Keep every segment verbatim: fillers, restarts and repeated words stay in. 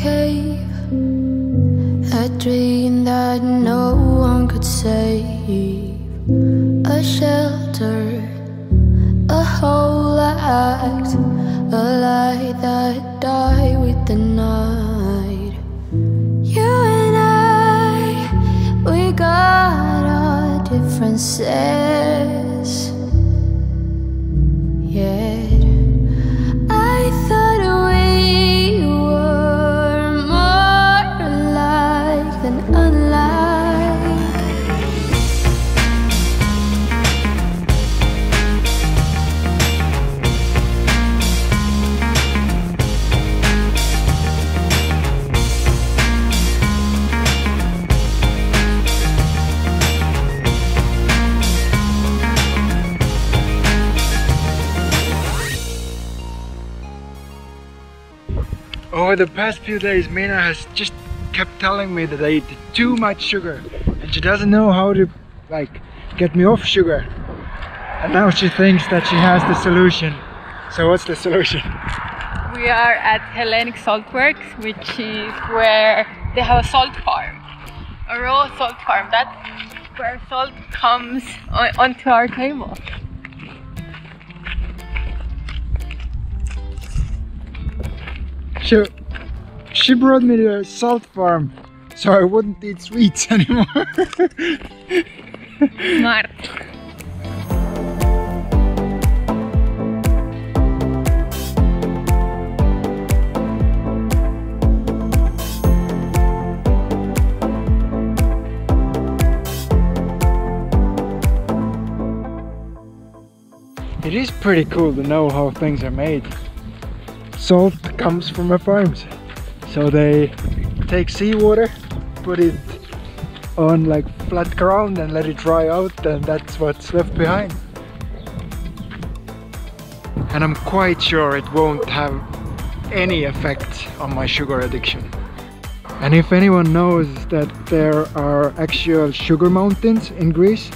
cave, a dream that no one could save, a shelter, a whole act, a light that died with the night. You and I, we got our differences, yeah. Over the past few days, Mina has just kept telling me that I eat too much sugar, and she doesn't know how to, like, get me off sugar. And now she thinks that she has the solution. So what's the solution? We are at Hellenic Salt Works, which is where they have a salt farm, a raw salt farm. That's where salt comes on, onto our table. She, she brought me to a salt farm so I wouldn't eat sweets anymore. Smart. It is pretty cool to know how things are made. Salt comes from the farms, so they take seawater, put it on like flat ground and let it dry out, and that's what's left behind. And I'm quite sure it won't have any effect on my sugar addiction. And if anyone knows that there are actual sugar mountains in Greece,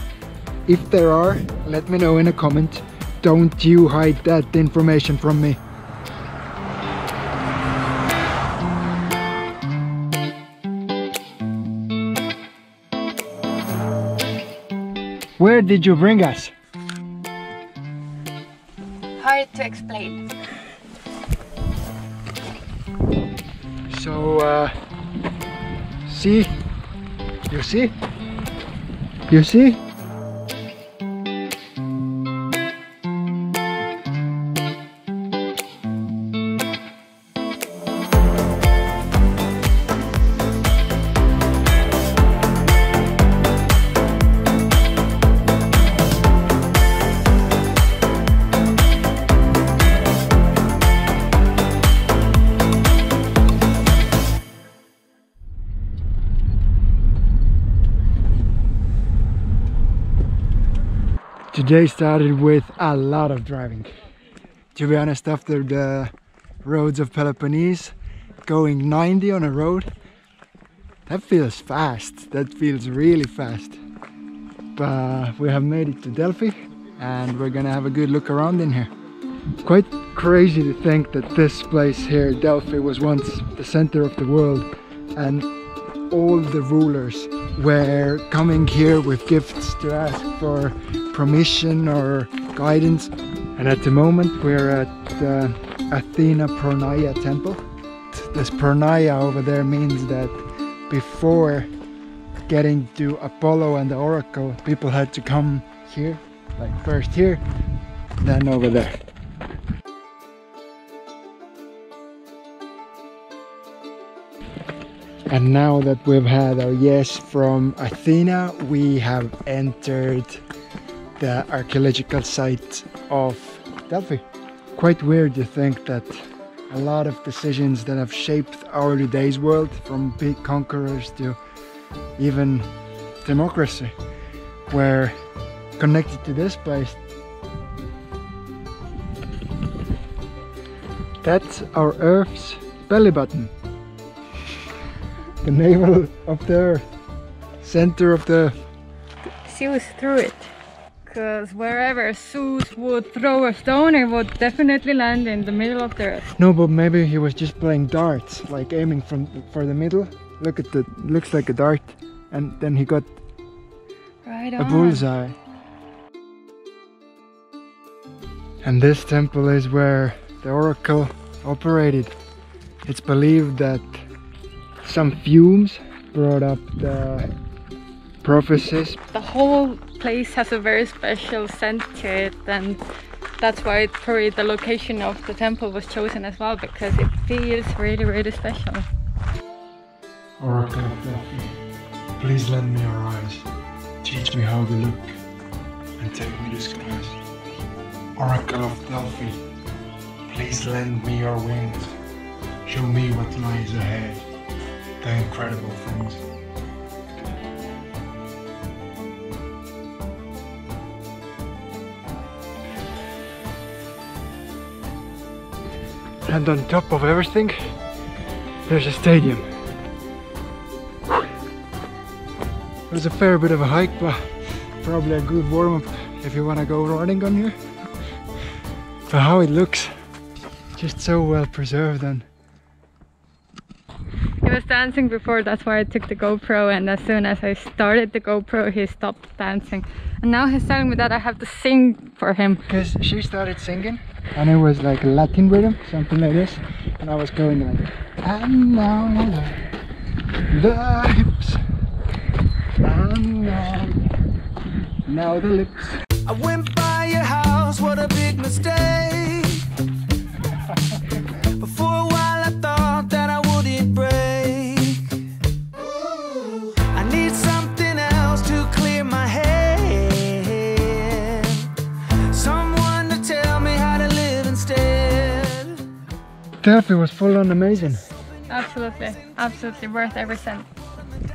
if there are, let me know in a comment. Don't you hide that information from me. Where did you bring us? Hard to explain. So, uh, see? You see? You see? Today started with a lot of driving. To be honest, after the roads of Peloponnese, going ninety on a road, that feels fast. That feels really fast. But we have made it to Delphi and we're gonna have a good look around in here. Quite crazy to think that this place here, Delphi, was once the center of the world, and all the rulers were coming here with gifts to ask for permission or guidance. And at the moment we're at the Athena Pronaia Temple. This Pronaia over there means that before getting to Apollo and the Oracle, people had to come here, like first here, then over there. And now that we've had our yes from Athena, we have entered the archaeological site of Delphi. Quite weird to think that a lot of decisions that have shaped our today's world, from big conquerors to even democracy, were connected to this place. That's our Earth's belly button. The navel of the earth, center of the... Seals through it. because wherever Zeus would throw a stone, it would definitely land in the middle of the earth. No, but maybe he was just playing darts, like aiming from for the middle. Look at the, looks like a dart, and then he got right on a bullseye. And this temple is where the Oracle operated. It's believed that some fumes brought up the prophecies. The whole place has a very special scent to it, and that's why it, probably the location of the temple was chosen as well, because it feels really, really special. Oracle, please lend me your eyes. Teach me how to look and take me to skies. Oracle of Delphi, please lend me your wings. Show me what lies ahead, the incredible things. And on top of everything, there's a stadium. It was a fair bit of a hike, but probably a good warm-up if you want to go running on here. But how it looks, just so well preserved. And he was dancing before, that's why I took the GoPro, and as soon as I started the GoPro, he stopped dancing. And now he's telling me that I have to sing for him. Because she started singing, and it was like a Latin rhythm, something like this. And I was going like, and now the hips, and now, now the lips. I went by your house, what a big mistake. Before a while I thought that I wouldn't break. I need something else to clear my head. Someone to tell me how to live instead. Delphi was full on amazing. Absolutely, absolutely worth every cent.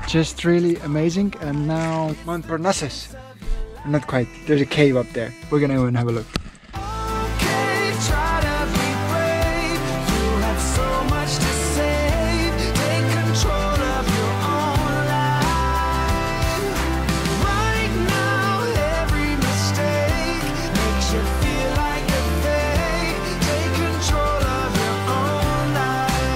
Just really amazing. And now Mount Parnassus. Not quite. There's a cave up there. We're gonna go and have a look. Okay, try to be brave. You have so much to save. Take control of your own life. Right now, every mistake makes you feel like a fake. Take control of your own life.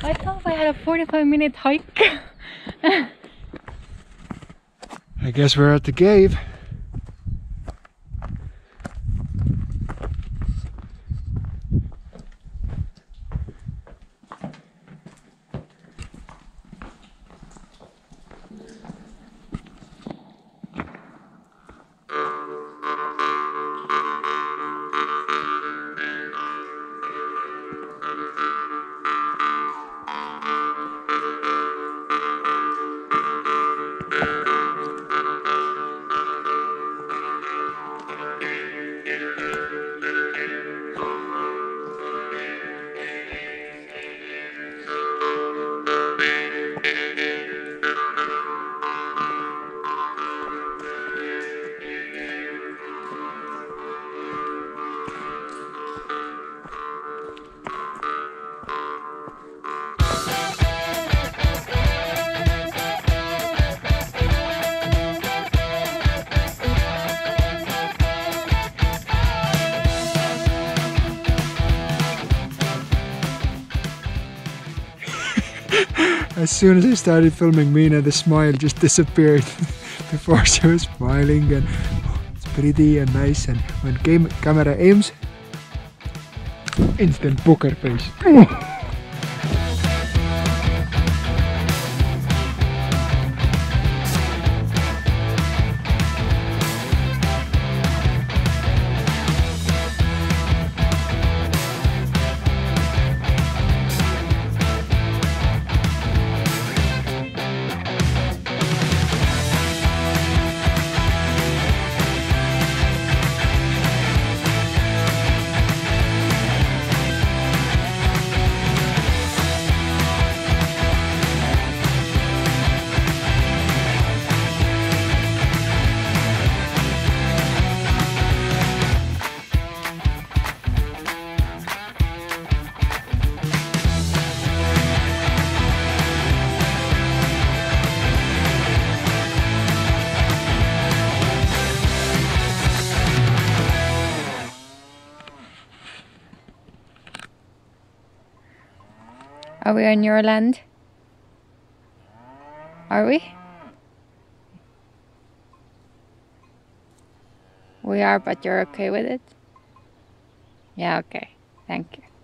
I thought I had a forty-five minute hike. I guess we're at the cave. As soon as I started filming Mina, the smile just disappeared. Before she was smiling and oh, it's pretty and nice, and when game, camera aims, instant poker face. Are we on your land? Are we? We are, but you're okay with it? Yeah, okay. Thank you.